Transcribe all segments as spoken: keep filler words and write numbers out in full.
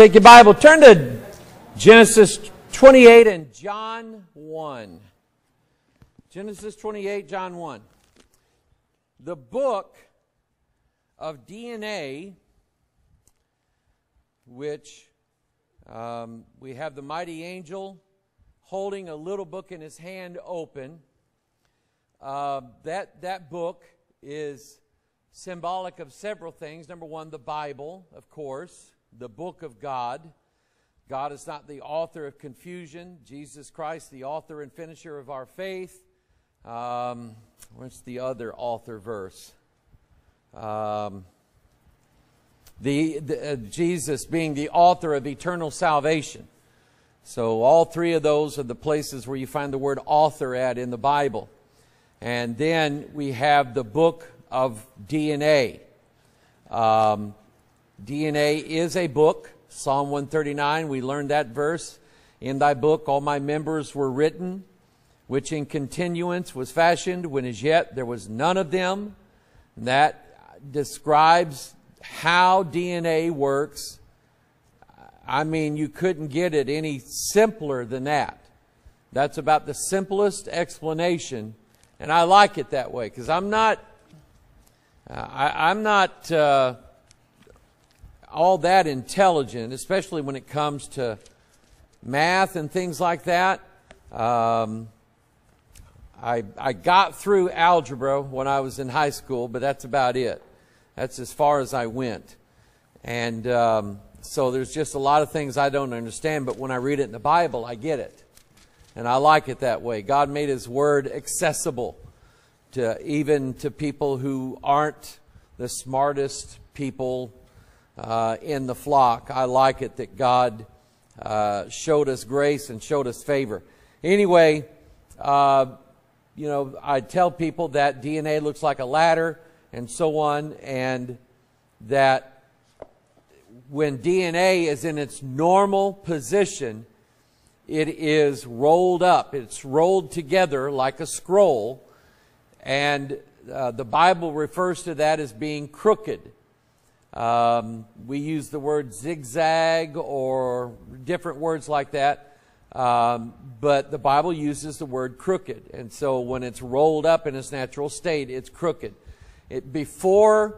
Take your Bible, turn to Genesis twenty-eight and John one. Genesis twenty-eight, John one. The book of D N A, which um, we have the mighty angel holding a little book in his hand open. Uh, that, that book is symbolic of several things. Number one, the Bible, of course, the book of God. God is not the author of confusion. Jesus Christ, the author and finisher of our faith. Um, what's the other author verse? Um, the, the uh, Jesus being the author of eternal salvation. So all three of those are the places where you find the word author at in the Bible. And then we have the book of D N A. Um, D N A is a book. Psalm one thirty-nine, we learned that verse. In thy book all my members were written, which in continuance was fashioned, when as yet there was none of them. And that describes how D N A works. I mean, you couldn't get it any simpler than that. That's about the simplest explanation. And I like it that way, because I'm not, uh, I, I'm not uh, all that intelligent, especially when it comes to math and things like that. Um, I, I got through algebra when I was in high school, but that's about it. That's as far as I went. And um, so there's just a lot of things I don't understand, but when I read it in the Bible, I get it. And I like it that way. God made His Word accessible to even to people who aren't the smartest people uh, in the flock. I like it that God uh, showed us grace and showed us favor. Anyway, uh, you know, I tell people that D N A looks like a ladder and so on, and that when D N A is in its normal position, it is rolled up. It's rolled together like a scroll. And uh, the Bible refers to that as being crooked. Um, we use the word zigzag or different words like that. Um, but the Bible uses the word crooked. And so when it's rolled up in its natural state, it's crooked. It, before,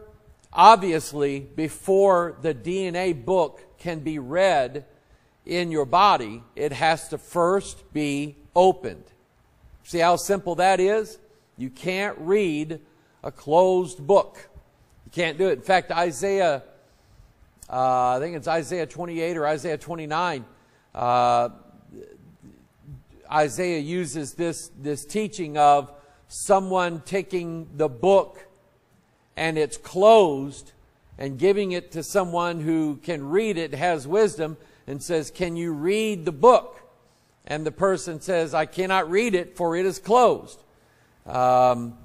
obviously, before the D N A book can be read in your body, it has to first be opened. See how simple that is? You can't read a closed book. You can't do it. In fact, Isaiah, uh, I think it's Isaiah twenty-eight or Isaiah twenty-nine, uh, Isaiah uses this, this teaching of someone taking the book and it's closed and giving it to someone who can read it, has wisdom, and says, can you read the book? And the person says, I cannot read it, for it is closed. Um,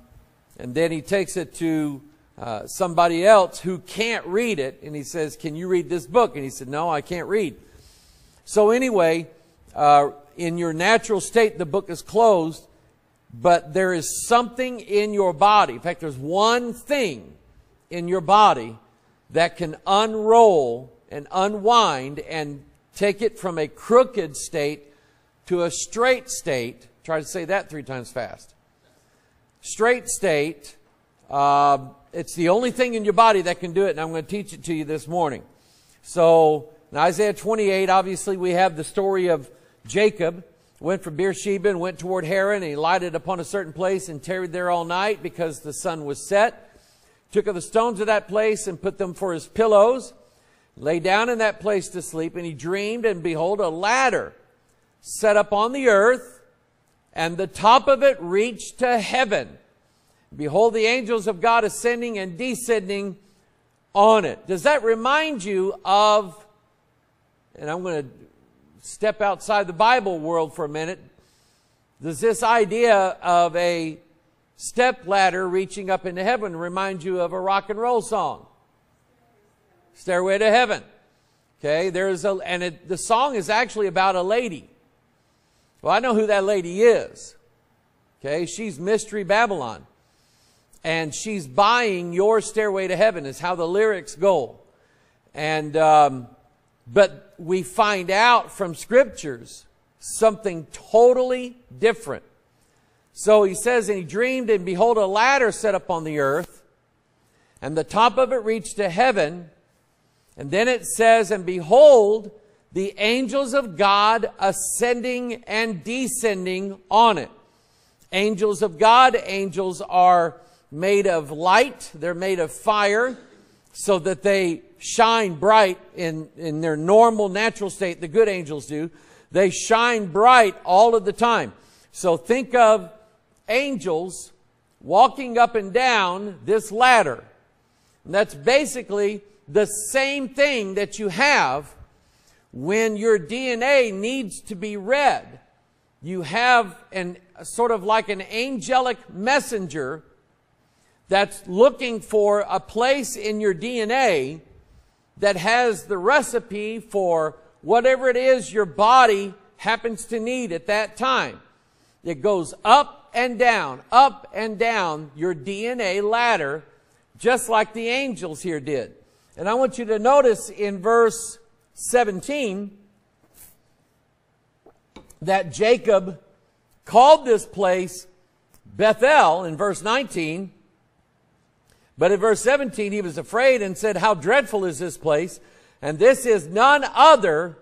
and then he takes it to uh, somebody else who can't read it, and he says, can you read this book? And he said, no, I can't read. So anyway, uh, in your natural state, the book is closed, but there is something in your body. In fact, there's one thing in your body that can unroll and unwind and take it from a crooked state to a straight state. Try to say that three times fast. Straight state. Uh, it's the only thing in your body that can do it, and I'm going to teach it to you this morning. So in Isaiah twenty-eight, obviously we have the story of Jacob. Went from Beersheba and went toward Haran, and he lighted upon a certain place and tarried there all night because the sun was set. Took of the stones of that place and put them for his pillows. Lay down in that place to sleep, and he dreamed, and behold, a ladder set up on the earth, and the top of it reached to heaven. Behold, the angels of God ascending and descending on it. Does that remind you of, and I'm going to step outside the Bible world for a minute, does this idea of a step ladder reaching up into heaven remind you of a rock and roll song? Stairway to Heaven. Okay, there's a, and it, the song is actually about a lady. Well, I know who that lady is. Okay, she's Mystery Babylon. And she's buying your stairway to heaven, is how the lyrics go. And um, But we find out from scriptures something totally different. So he says, and he dreamed, and behold, a ladder set up on the earth, and the top of it reached to heaven. And then it says, and behold, the angels of God ascending and descending on it. Angels of God, angels are made of light. They're made of fire so that they shine bright in, in their normal natural state. The good angels do. They shine bright all of the time. So think of angels walking up and down this ladder. And that's basically the same thing that you have when your D N A needs to be read. You have an, sort of like an angelic messenger that's looking for a place in your D N A that has the recipe for whatever it is your body happens to need at that time. It goes up and down, up and down your D N A ladder, just like the angels here did. And I want you to notice in verse seventeen that Jacob called this place Bethel in verse nineteen. But in verse seventeen, he was afraid and said, how dreadful is this place? And this is none other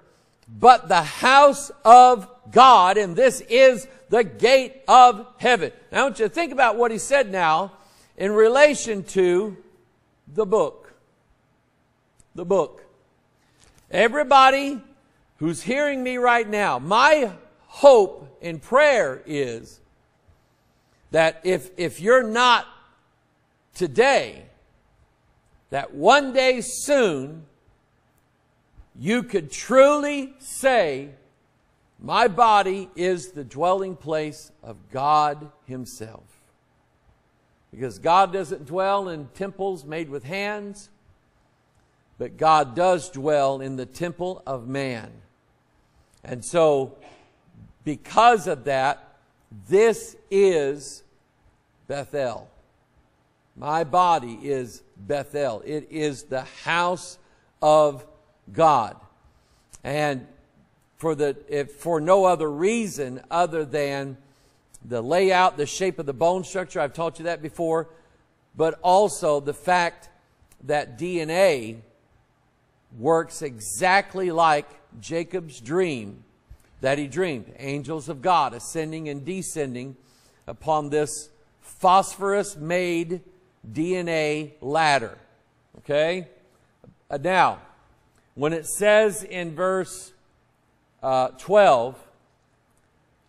but the house of God. And this is the gate of heaven. Now, I want you to think about what he said now in relation to the book. The book. Everybody who's hearing me right now, my hope and prayer is that if, if you're not today, that one day soon, you could truly say, my body is the dwelling place of God himself. Because God doesn't dwell in temples made with hands, but God does dwell in the temple of man. And so, because of that, this is Bethel. My body is Bethel. It is the house of God. And for the, if for no other reason other than the layout, the shape of the bone structure, I've taught you that before, but also the fact that D N A works exactly like Jacob's dream that he dreamed. Angels of God ascending and descending upon this phosphorus-made D N A ladder. Okay? Now, when it says in verse uh, twelve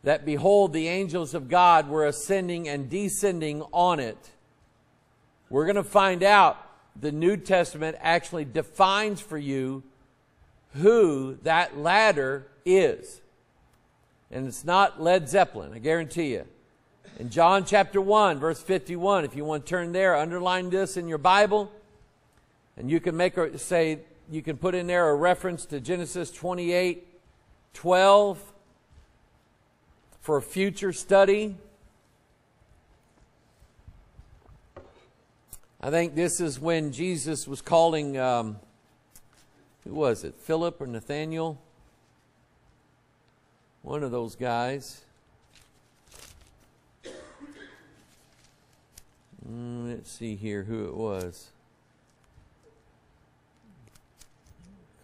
that, behold, the angels of God were ascending and descending on it, we're going to find out the New Testament actually defines for you who that ladder is. And it's not Led Zeppelin, I guarantee you. In John chapter one, verse fifty-one, if you want to turn there, underline this in your Bible, and you can make a, say, you can put in there a reference to Genesis twenty-eight, twelve for future study. I think this is when Jesus was calling, um, who was it, Philip or Nathaniel? One of those guys. Let's see here who it was.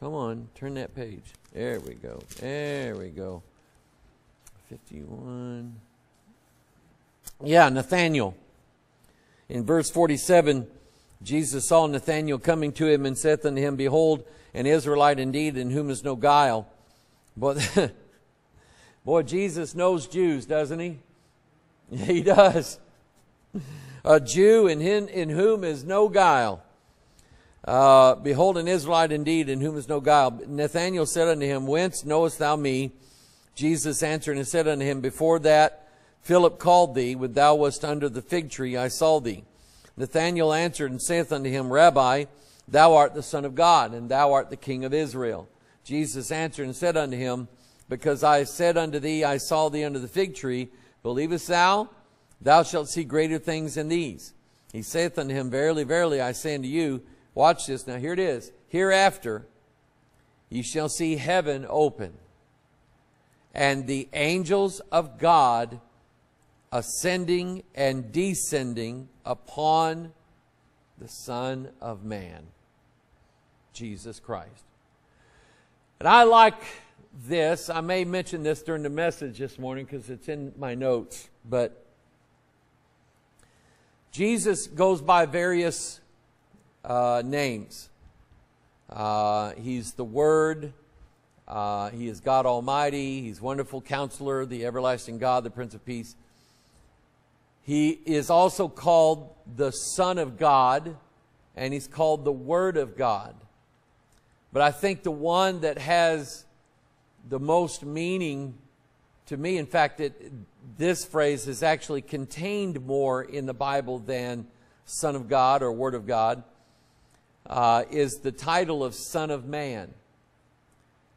Come on, turn that page. There we go. There we go. fifty-one. Yeah, Nathaniel. In verse forty-seven, Jesus saw Nathanael coming to him and saith unto him, behold, an Israelite indeed, in whom is no guile. But boy, Jesus knows Jews, doesn't he? He does. A Jew in him, in whom is no guile. Uh, behold, an Israelite indeed, in whom is no guile. Nathanael said unto him, whence knowest thou me? Jesus answered and said unto him, before that Philip called thee, when thou wast under the fig tree, I saw thee. Nathanael answered and saith unto him, Rabbi, thou art the Son of God, and thou art the King of Israel. Jesus answered and said unto him, because I said unto thee, I saw thee under the fig tree, believest thou? Thou shalt see greater things than these. He saith unto him, verily, verily, I say unto you, watch this, now here it is, hereafter you shall see heaven open, and the angels of God ascending and descending upon the Son of Man, Jesus Christ. And I like this. I may mention this during the message this morning because it's in my notes, but Jesus goes by various uh, names. Uh, he's the Word. Uh, he is God Almighty. He's Wonderful Counselor, the Everlasting God, the Prince of Peace. He is also called the Son of God, and he's called the Word of God. But I think the one that has the most meaning to me, in fact, it, this phrase is actually contained more in the Bible than Son of God or Word of God, uh, is the title of Son of Man.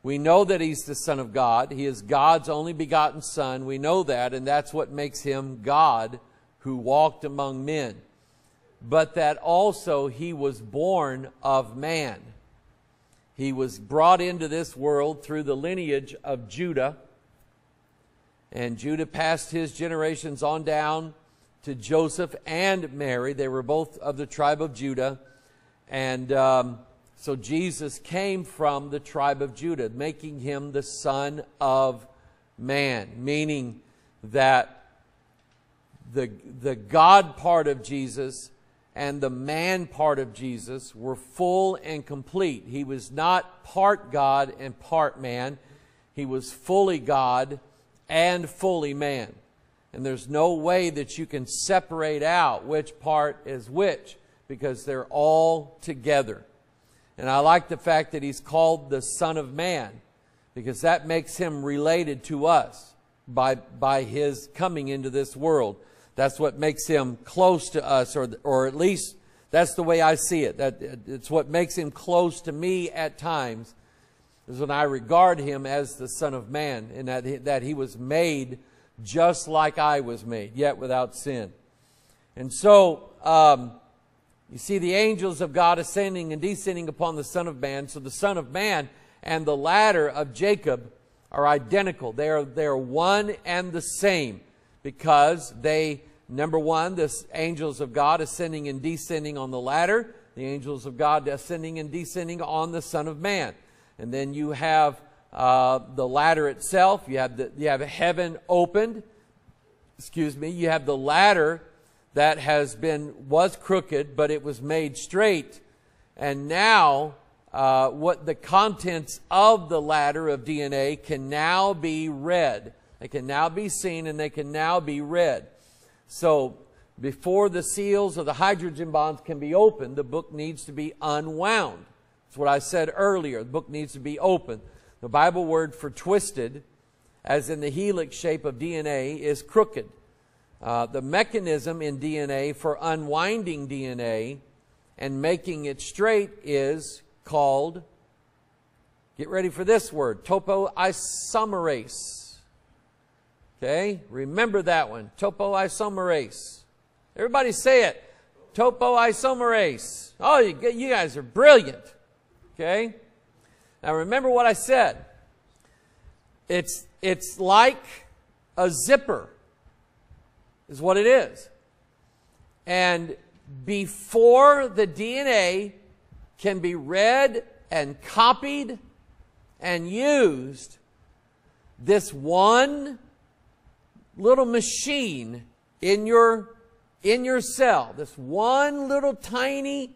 We know that he's the Son of God. He is God's only begotten Son. We know that, and that's what makes him God who walked among men. But that also he was born of man. He was brought into this world through the lineage of Judah. And Judah passed his generations on down to Joseph and Mary. They were both of the tribe of Judah. And um, so Jesus came from the tribe of Judah, making him the Son of Man, meaning that the, the God part of Jesus and the man part of Jesus were full and complete. He was not part God and part man. He was fully God and fully man. And there's no way that you can separate out which part is which, because they're all together. And I like the fact that he's called the Son of Man, because that makes him related to us by, by his coming into this world. That's what makes him close to us, or, or at least that's the way I see it. That, it's what makes him close to me at times, is when I regard him as the Son of Man, and that he, that he was made just like I was made, yet without sin. And so um, you see the angels of God ascending and descending upon the Son of Man. So the Son of Man and the ladder of Jacob are identical. They are, they are one and the same, because they, number one, the angels of God ascending and descending on the ladder, the angels of God ascending and descending on the Son of Man. And then you have uh, the ladder itself. You have, the, you have heaven opened. Excuse me. You have the ladder that has been, was crooked, but it was made straight. And now uh, what the contents of the ladder of D N A can now be read. They can now be seen, and they can now be read. So before the seals of the hydrogen bonds can be opened, the book needs to be unwound. What I said earlier, the book needs to be open. The Bible word for twisted, as in the helix shape of D N A, is crooked. Uh, the mechanism in D N A for unwinding D N A and making it straight is called, get ready for this word, topoisomerase. Okay, remember that one, topoisomerase. Everybody say it, topoisomerase. Oh, you, you guys are brilliant. Okay? Now remember what I said. It's, it's like a zipper is what it is. And before the D N A can be read and copied and used, this one little machine in your, in your cell, this one little tiny,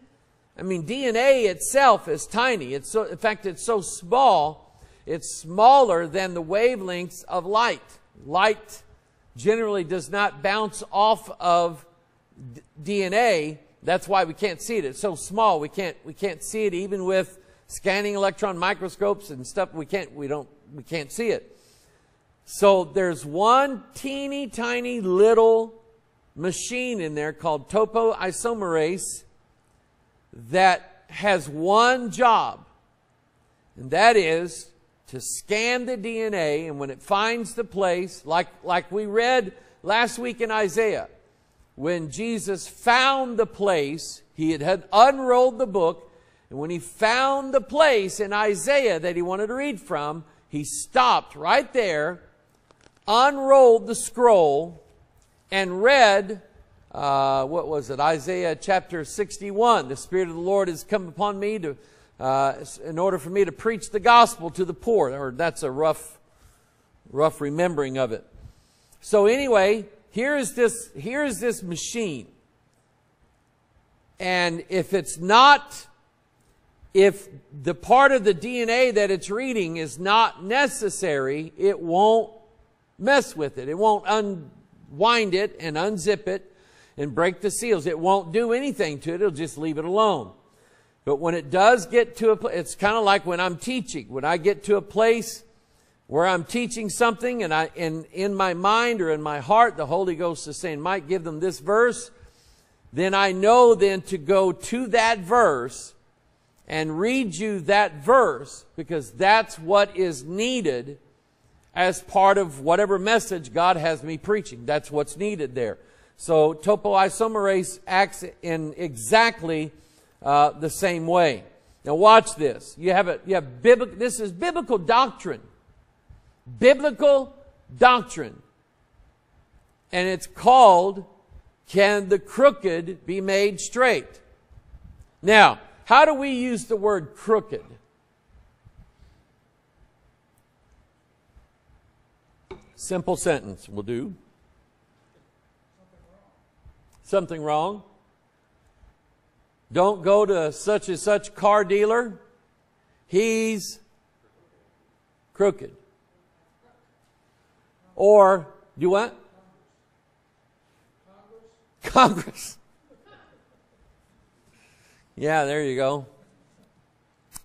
I mean, D N A itself is tiny. It's so, in fact, it's so small, it's smaller than the wavelengths of light. Light generally does not bounce off of D N A. That's why we can't see it. It's so small, we can't, we can't see it even with scanning electron microscopes and stuff. We can't, we don't, we can't see it. So there's one teeny tiny little machine in there called topoisomerase that has one job, and that is to scan the D N A, and when it finds the place, like, like we read last week in Isaiah, when Jesus found the place, he had, had unrolled the book, And when he found the place in Isaiah that he wanted to read from, he stopped right there, unrolled the scroll, and read, uh, what was it, Isaiah chapter sixty-one. The Spirit of the Lord has come upon me to, uh, in order for me to preach the gospel to the poor. Or that's a rough, rough remembering of it. So anyway, here is this, here is this machine. And if it's not, if the part of the D N A that it's reading is not necessary, it won't mess with it. It won't unwind it and unzip it and break the seals. It won't do anything to it. It'll just leave it alone. But when it does get to a place, it's kind of like when I'm teaching. When I get to a place where I'm teaching something and I, and in my mind or in my heart, the Holy Ghost is saying, Mike, give them this verse. Then I know then to go to that verse and read you that verse, because that's what is needed as part of whatever message God has me preaching. That's what's needed there. So topoisomerase acts in exactly uh, the same way. Now watch this. You have a, you have biblical. This is biblical doctrine. Biblical doctrine, and it's called, can the crooked be made straight? Now, how do we use the word crooked? Simple sentence will do. Something wrong. Something wrong. Don't go to such and such car dealer. He's crooked. Or, do what? Congress. Congress. Yeah, there you go.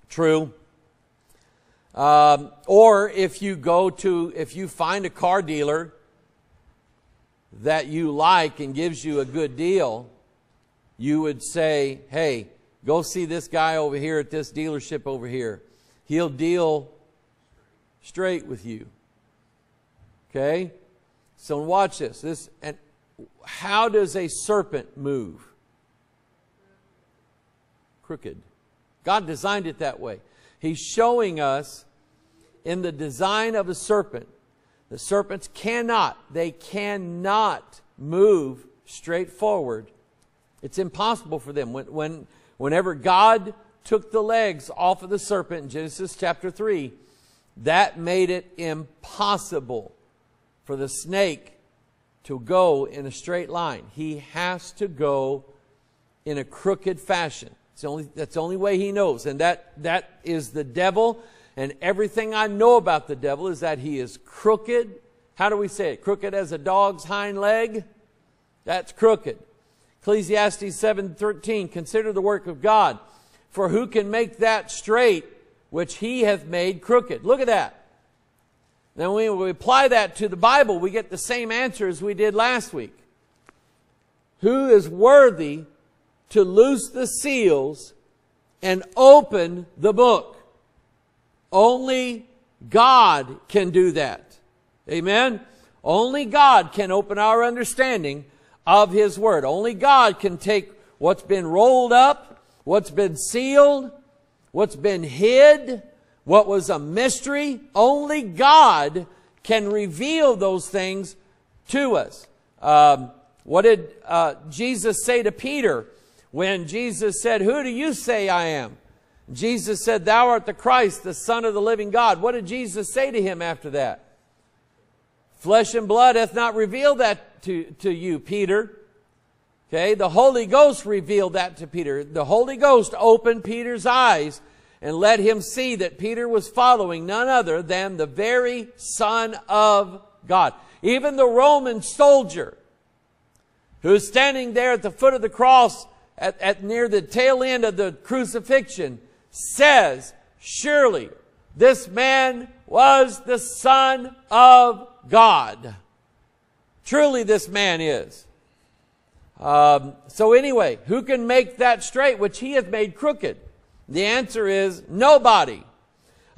True. Um, or if you go to, if you find a car dealer that you like and gives you a good deal, you would say, hey, go see this guy over here at this dealership over here. He'll deal straight with you. Okay? So watch this. This, and how does a serpent move? Crooked. God designed it that way. He's showing us in the design of a serpent, the serpents cannot, they cannot move straight forward. It's impossible for them. When, when, whenever God took the legs off of the serpent in Genesis chapter three, that made it impossible for the snake to go in a straight line. He has to go in a crooked fashion. It's the only, that's the only way he knows. And that, that is the devil. And everything I know about the devil is that he is crooked. How do we say it? Crooked as a dog's hind leg? That's crooked. Ecclesiastes seven thirteen, consider the work of God. For who can make that straight which he hath made crooked? Look at that. Then when we apply that to the Bible, we get the same answer as we did last week. Who is worthy to loose the seals and open the book? Only God can do that. Amen? Only God can open our understanding of His Word. Only God can take what's been rolled up, what's been sealed, what's been hid, what was a mystery. Only God can reveal those things to us. Um, what did uh, Jesus say to Peter when Jesus said, who do you say I am? Jesus said, thou art the Christ, the Son of the living God. What did Jesus say to him after that? Flesh and blood hath not revealed that to, to you, Peter. Okay, the Holy Ghost revealed that to Peter. The Holy Ghost opened Peter's eyes and let him see that Peter was following none other than the very Son of God. Even the Roman soldier who's standing there at the foot of the cross at, at near the tail end of the crucifixion says, surely this man was the Son of God. Truly this man is. Um, so anyway, who can make that straight which he hath made crooked? The answer is nobody.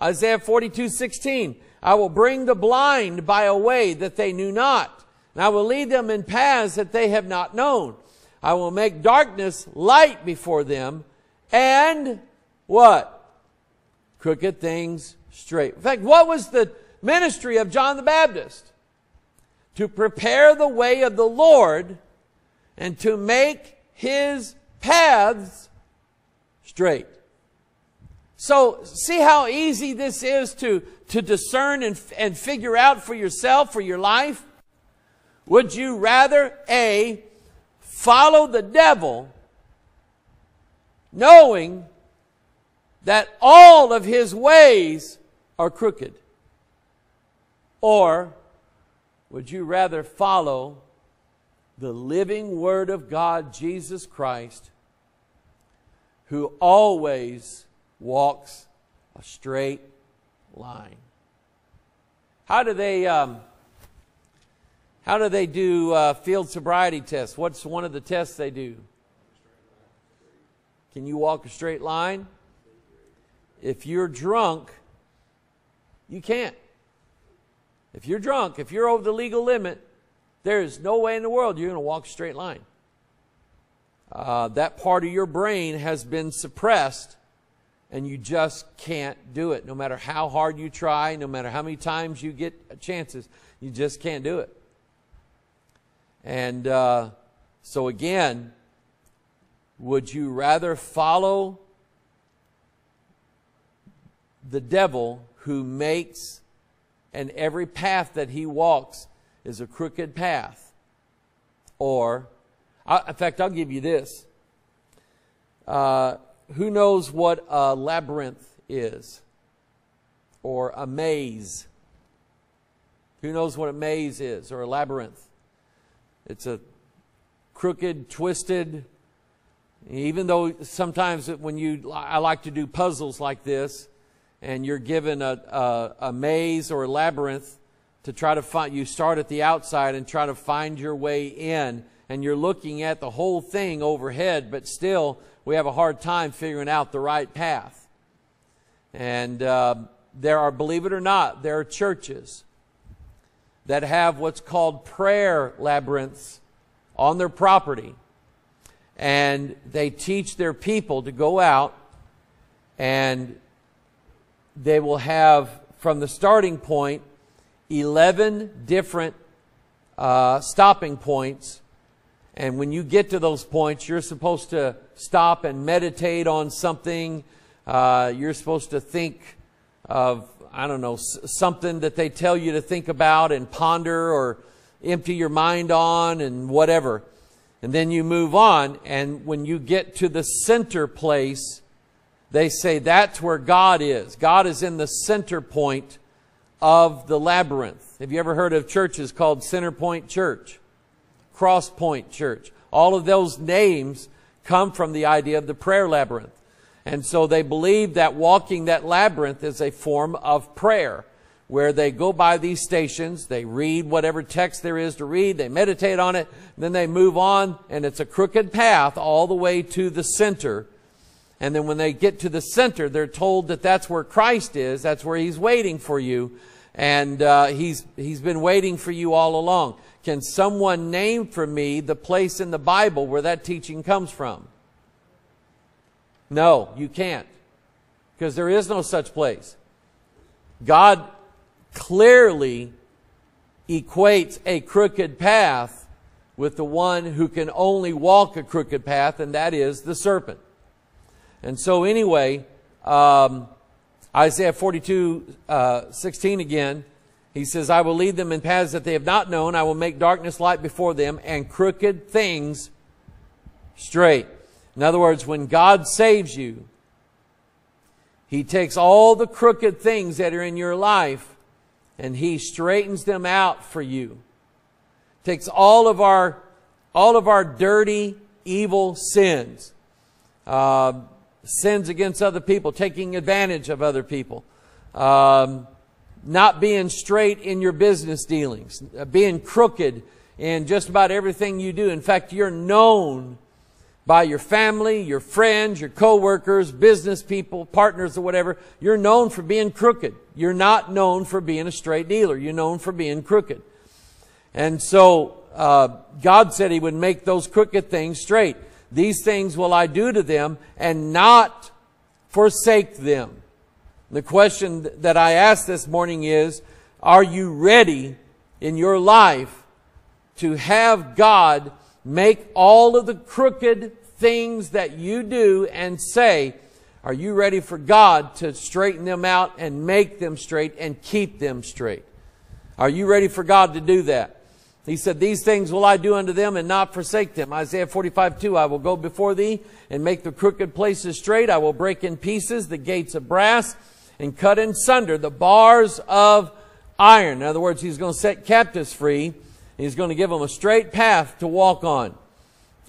Isaiah forty-two sixteen, I will bring the blind by a way that they knew not, and I will lead them in paths that they have not known. I will make darkness light before them, and what? Crooked things straight. In fact, what was the ministry of John the Baptist? To prepare the way of the Lord and to make his paths straight. So see how easy this is to, to discern and, and figure out for yourself, for your life? Would you rather, A, follow the devil, knowing that all of his ways are crooked? Or would you rather follow the living Word of God, Jesus Christ, who always walks a straight line? How do they, um, how do, they do uh, field sobriety tests? What's one of the tests they do? Can you walk a straight line? If you're drunk, you can't. If you're drunk, if you're over the legal limit, there is no way in the world you're going to walk a straight line. Uh, that part of your brain has been suppressed, and you just can't do it. No matter how hard you try, no matter how many times you get chances, you just can't do it. And uh, so again, would you rather follow the devil, who makes, and every path that he walks is a crooked path? Or, I, in fact, I'll give you this. Uh, who knows what a labyrinth is? Or a maze? Who knows what a maze is? Or a labyrinth? It's a crooked, twisted, even though sometimes when you, I like to do puzzles like this, and you're given a, a, a maze or a labyrinth to try to find. You start at the outside and try to find your way in, and you're looking at the whole thing overhead, but still we have a hard time figuring out the right path. And uh, there are, believe it or not, there are churches that have what's called prayer labyrinths on their property, and they teach their people to go out, and they will have, from the starting point, eleven different uh, stopping points. And when you get to those points, you're supposed to stop and meditate on something. Uh, you're supposed to think of, I don't know, something that they tell you to think about and ponder or empty your mind on and whatever. And then you move on. And when you get to the center place, they say that's where God is. God is in the center point of the labyrinth. Have you ever heard of churches called Center Point Church, Cross Point Church? All of those names come from the idea of the prayer labyrinth. And so they believe that walking that labyrinth is a form of prayer, where they go by these stations, they read whatever text there is to read, they meditate on it, then they move on, and it's a crooked path all the way to the center. And then when they get to the center, they're told that that's where Christ is. That's where he's waiting for you. And uh, he's, he's been waiting for you all along. Can someone name for me the place in the Bible where that teaching comes from? No, you can't. Because there is no such place. God clearly equates a crooked path with the one who can only walk a crooked path, and that is the serpent. And so anyway, um, Isaiah forty-two, uh, sixteen again, he says, I will lead them in paths that they have not known. I will make darkness light before them and crooked things straight. In other words, when God saves you, he takes all the crooked things that are in your life and he straightens them out for you. Takes all of our, all of our dirty, evil sins. Uh, Sins against other people, taking advantage of other people, um, not being straight in your business dealings, being crooked in just about everything you do. In fact, you're known by your family, your friends, your co-workers, business people, partners or whatever. You're known for being crooked. You're not known for being a straight dealer. You're known for being crooked. And so uh, God said he would make those crooked things straight. These things will I do to them, and not forsake them. The question that I ask this morning is, are you ready in your life to have God make all of the crooked things that you do and say, are you ready for God to straighten them out and make them straight and keep them straight? Are you ready for God to do that? He said, these things will I do unto them and not forsake them. Isaiah forty-five two, I will go before thee and make the crooked places straight. I will break in pieces the gates of brass and cut in sunder the bars of iron. In other words, he's going to set captives free. He's going to give them a straight path to walk on.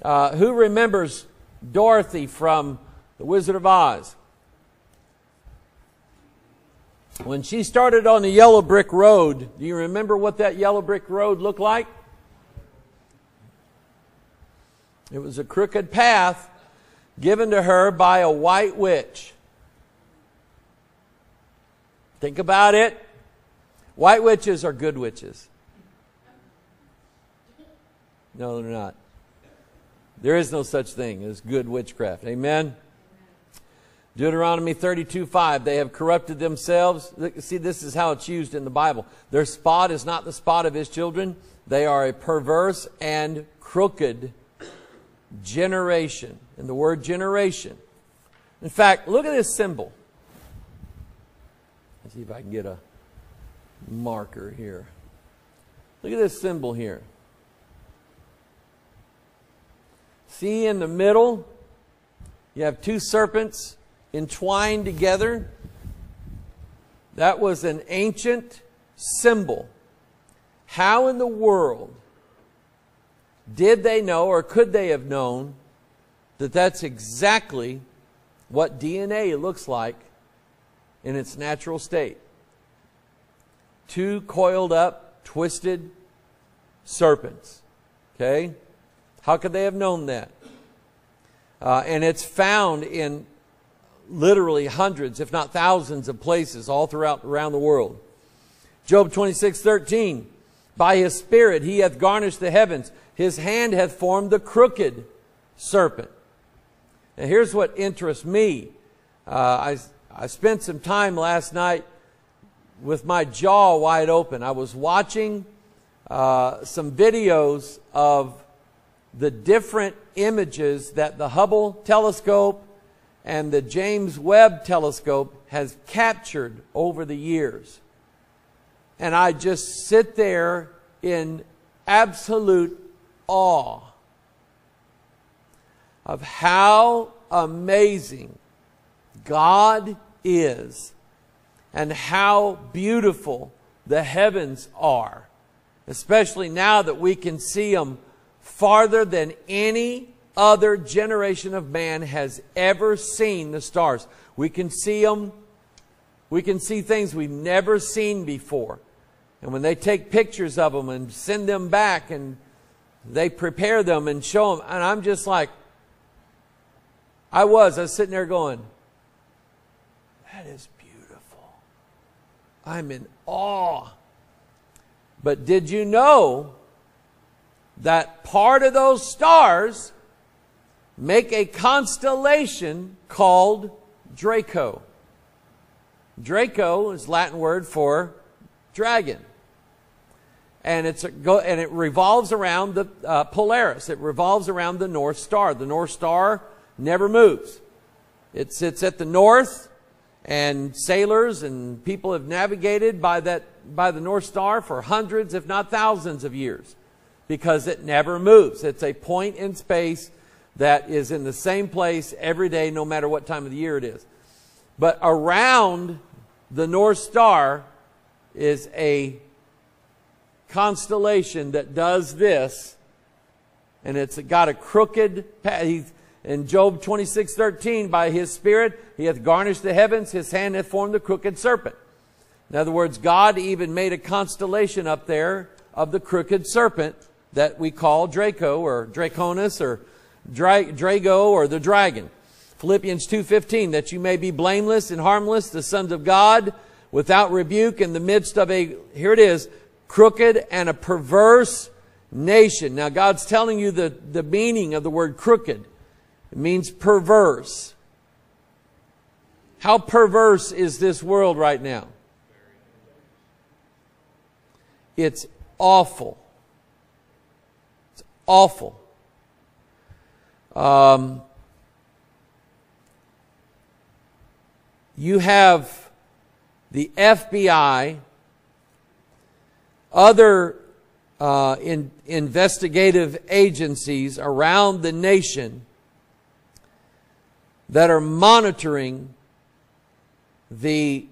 Uh, who remembers Dorothy from The Wizard of Oz? When she started on the yellow brick road, do you remember what that yellow brick road looked like? It was a crooked path given to her by a white witch. Think about it. White witches are good witches. No, they're not. There is no such thing as good witchcraft. Amen? Deuteronomy thirty-two five, they have corrupted themselves. See, this is how it's used in the Bible. Their spot is not the spot of his children. They are a perverse and crooked generation. And the word generation. In fact, look at this symbol. Let's see if I can get a marker here. Look at this symbol here. See, in the middle, you have two serpents entwined together. That was an ancient symbol. How in the world did they know, or could they have known, that that's exactly what D N A looks like in its natural state? Two coiled up, twisted serpents. Okay? How could they have known that? Uh, and it's found in literally hundreds, if not thousands of places all throughout around the world. Job twenty-six thirteen, by his spirit he hath garnished the heavens. His hand hath formed the crooked serpent. Now here's what interests me. Uh, I, I spent some time last night with my jaw wide open. I was watching uh, some videos of the different images that the Hubble telescope and the James Webb telescope has captured over the years. And I just sit there in absolute awe of how amazing God is and how beautiful the heavens are, especially now that we can see them farther than any other generation of man has ever seen the stars. We can see them. We can see things we've never seen before. And when they take pictures of them and send them back and they prepare them and show them, and I'm just like, I was, I was sitting there going, that is beautiful. I'm in awe. But did you know that part of those stars make a constellation called Draco? Draco is Latin word for dragon. And, it's a go, and it revolves around the uh, Polaris. It revolves around the North Star. The North Star never moves. It sits at the north, and sailors and people have navigated by, that, by the North Star for hundreds, if not thousands of years, because it never moves. It's a point in space that is in the same place every day, no matter what time of the year it is. But around the North Star is a constellation that does this, and it's got a crooked path. In Job twenty-six thirteen, by his spirit he hath garnished the heavens, his hand hath formed the crooked serpent. In other words, God even made a constellation up there of the crooked serpent that we call Draco or Draconis or Dra Drago or the dragon. Philippians two fifteen, that you may be blameless and harmless, the sons of God, without rebuke, in the midst of a, here it is, crooked and a perverse nation. Now God's telling you the, the meaning of the word crooked. It means perverse. How perverse is this world right now? It's awful. It's awful. Um, you have the F B I, other uh, in, investigative agencies around the nation that are monitoring the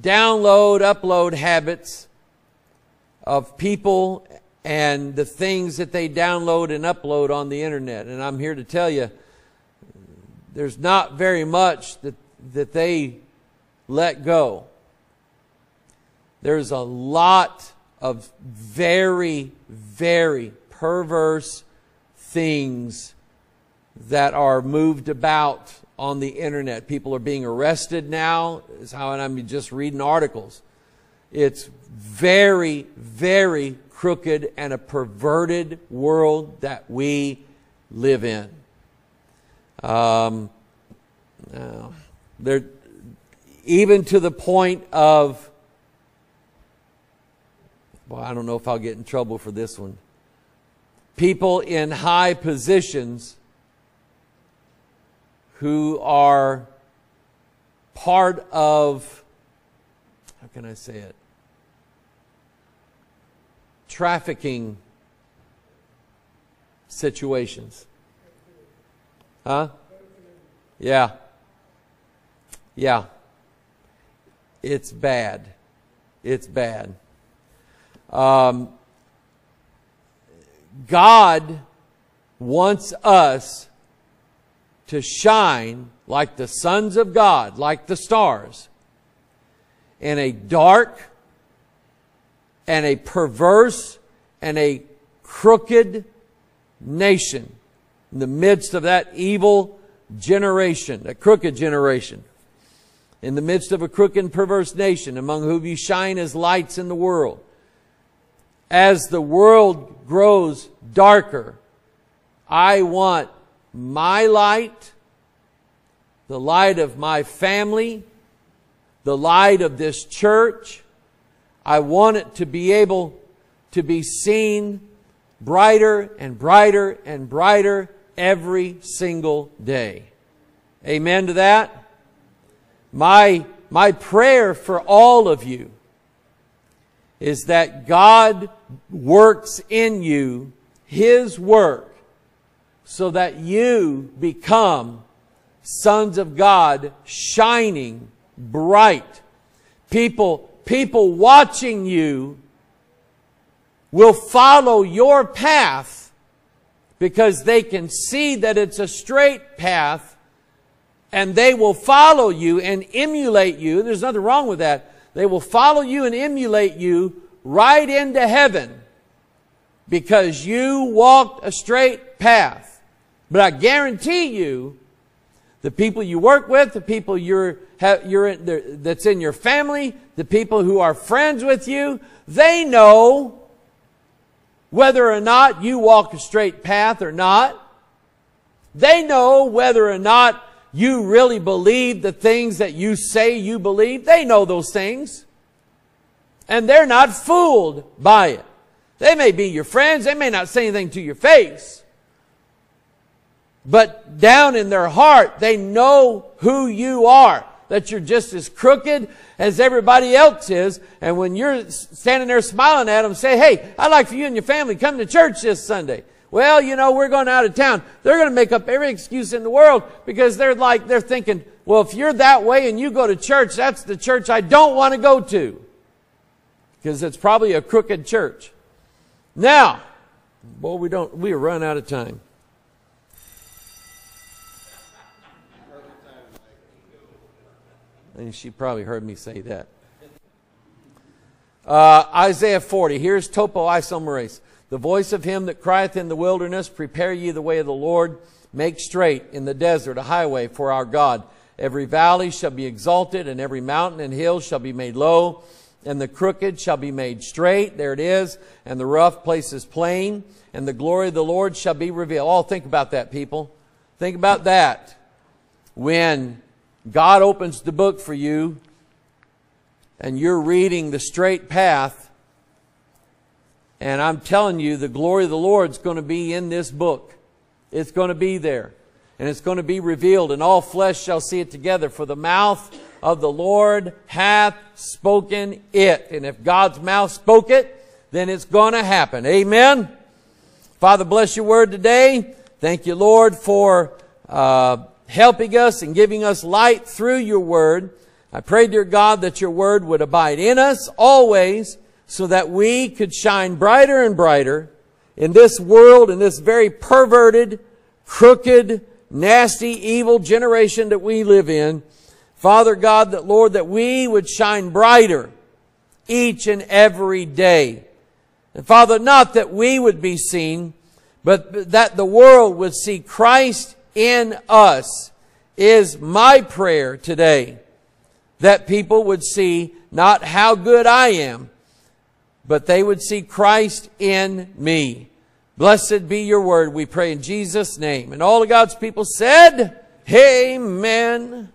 download, upload habits of people and the things that they download and upload on the internet. And I'm here to tell you, there's not very much that, that they let go. There's a lot of very, very perverse things that are moved about on the internet. People are being arrested now. Is how, and I'm just reading articles. It's very, very crooked and a perverted world that we live in. Um, uh, there, even to the point of, well, I don't know if I'll get in trouble for this one. People in high positions who are part of, how can I say it? Trafficking situations. Huh? Yeah. Yeah. It's bad. It's bad. Um, God wants us to shine like the sons of God, like the stars, in a dark and a perverse and a crooked nation, in the midst of that evil generation, that crooked generation, in the midst of a crooked and perverse nation, among whom you shine as lights in the world. As the world grows darker, I want my light, the light of my family, the light of this church, I want it to be able to be seen brighter and brighter and brighter every single day. Amen to that? My, my prayer for all of you is that God works in you His work so that you become sons of God, shining bright. People, people watching you will follow your path because they can see that it's a straight path, and they will follow you and emulate you. There's nothing wrong with that. They will follow you and emulate you right into heaven because you walked a straight path. But I guarantee you, the people you work with, the people you're, you're in, that's in your family, the people who are friends with you, they know whether or not you walk a straight path or not. They know whether or not you really believe the things that you say you believe. They know those things. And they're not fooled by it. They may be your friends. They may not say anything to your face. But down in their heart, they know who you are. That you're just as crooked as everybody else is. And when you're standing there smiling at them, say, hey, I'd like for you and your family to come to church this Sunday. Well, you know, we're going out of town. They're going to make up every excuse in the world because they're like, they're thinking, well, if you're that way and you go to church, that's the church I don't want to go to. Because it's probably a crooked church. Now, boy, we don't, we run out of time. And she probably heard me say that. Uh, Isaiah forty. Here's topoisomerase. The voice of him that crieth in the wilderness, prepare ye the way of the Lord, make straight in the desert a highway for our God. Every valley shall be exalted, and every mountain and hill shall be made low, and the crooked shall be made straight. There it is. And the rough places plain, and the glory of the Lord shall be revealed. Oh, think about that, people. Think about that. When God opens the book for you and you're reading the straight path, and I'm telling you, the glory of the Lord's going to be in this book. It's going to be there, and it's going to be revealed, and all flesh shall see it together, for the mouth of the Lord hath spoken it. And if God's mouth spoke it, then it's going to happen. Amen. Father, bless your word today. Thank you, Lord, for uh, helping us and giving us light through your word. I pray, dear God, that your word would abide in us always, so that we could shine brighter and brighter in this world, in this very perverted, crooked, nasty, evil generation that we live in. Father God, that Lord, that we would shine brighter each and every day. And Father, not that we would be seen, but that the world would see Christ in us is my prayer today. That people would see not how good I am, but they would see Christ in me. Blessed be your word, we pray in Jesus' name. And all of God's people said, amen.